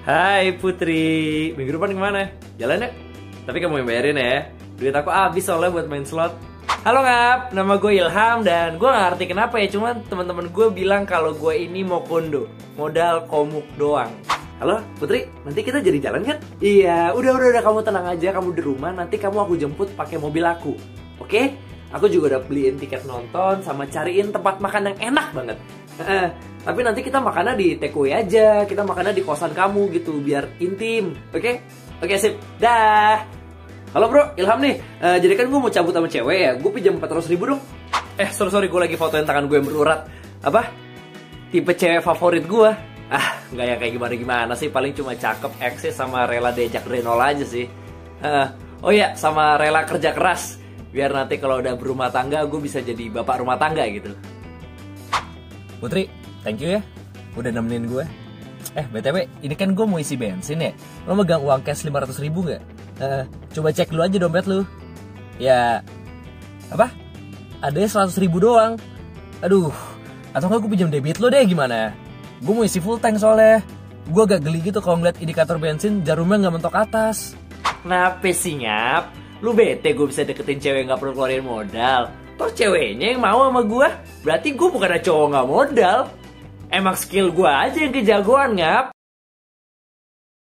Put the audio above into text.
Hai Putri, minggu depan kemana? Jalan ya? Tapi kamu yang bayarin ya. Duit aku habis soalnya buat main slot. Halo Ngap, nama gue Ilham dan gue gak ngerti kenapa ya, cuman teman-teman gue bilang kalau gue ini mau kondo, modal komuk doang. Halo Putri, nanti kita jadi jalan kan? Iya, udah kamu tenang aja, kamu di rumah, nanti kamu aku jemput pakai mobil aku. Oke? Aku juga udah beliin tiket nonton sama cariin tempat makan yang enak banget. Tapi nanti kita makannya di takeaway aja, kita makannya di kosan kamu gitu, biar intim, oke? Oke sip, dah. Halo bro, Ilham nih, jadi kan gue mau cabut sama cewek ya, gue pinjam 400.000 dong. Sorry, gue lagi fotoin tangan gue yang berurat. Apa? Tipe cewek favorit gue? Nggak yang kayak gimana-gimana sih, paling cuma cakep, eksis, sama rela diajak renol aja sih. Oh iya, sama rela kerja keras, biar nanti kalau udah berumah tangga, gue bisa jadi bapak rumah tangga gitu. Putri, thank you ya, udah nemenin gue. BTW, ini kan gue mau isi bensin ya. Lo megang uang cash 500.000 gak? Coba cek dulu aja dompet lu. Ya, apa? Adanya 100.000 doang. Aduh, atau gak gue pinjam debit lo deh gimana? Gue mau isi full tank soalnya. Gue agak geli gitu kalau ngeliat indikator bensin jarumnya gak mentok atas. Kenapa sih Ngap? Lu bete gue bisa deketin cewek gak perlu keluarin modal, terus ceweknya yang mau sama gue? Berarti gue bukan ada cowok gak modal. Emang skill gue aja yang kejagoan Ngap.